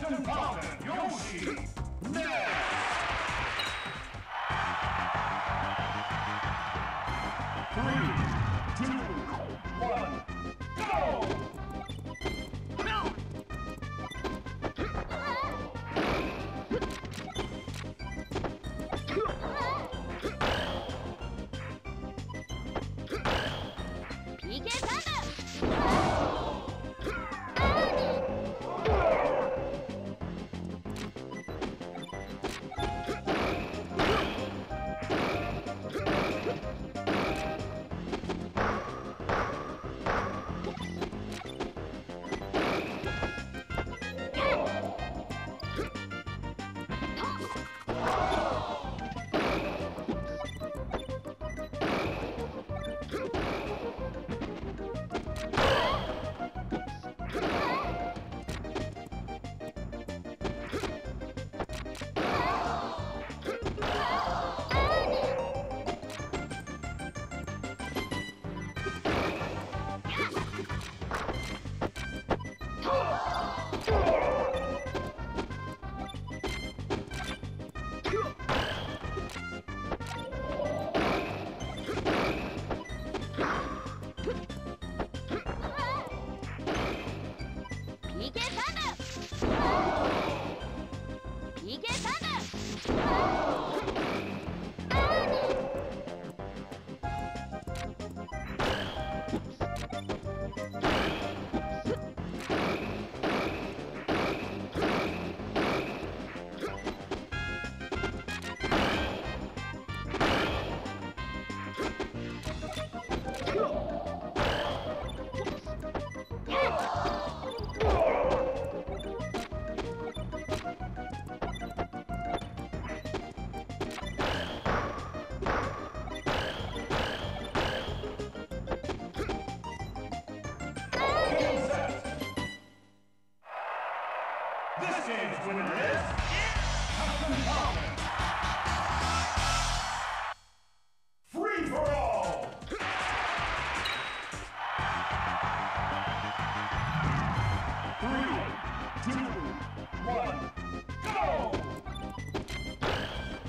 Captain Panda, Yoshi, now! 3, 2, 1, go! P.K. Panda! P.K. Panda! This game's winner is Captain Panda. Free for all. Three, 2, 1, go! This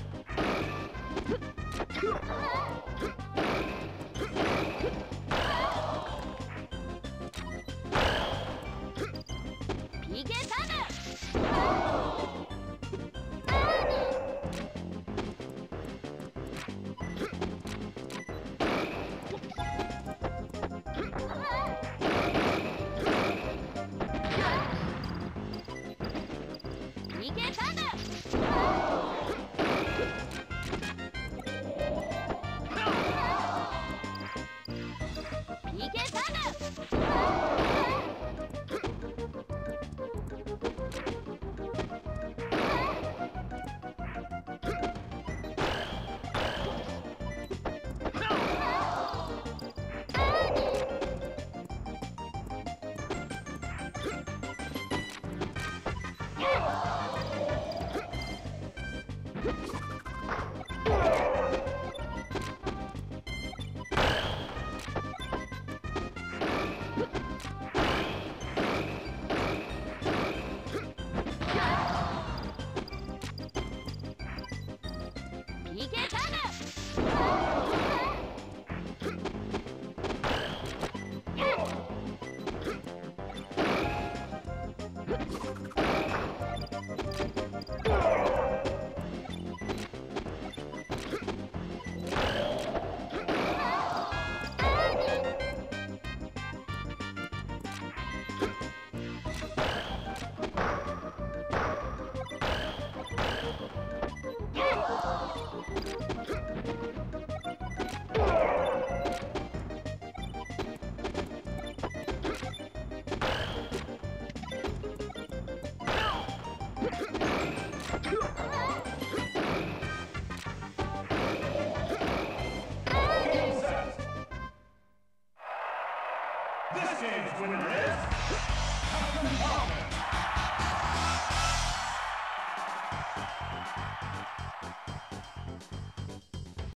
game's winner is Captain Panda.